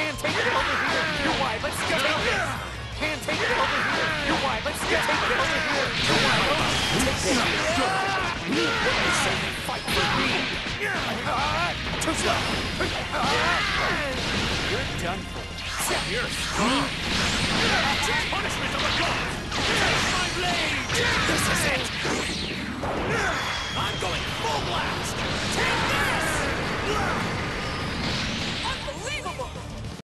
Can't take it over here. Your wife, let's get it over. Can't take it over here. Your wife, let's get it over here. Your wife, take it over here. They say they fight for me. Too slow. You're done for. You're strong. Punishment of the gods. Take my blade. This is it. I'm going full blast. Take this.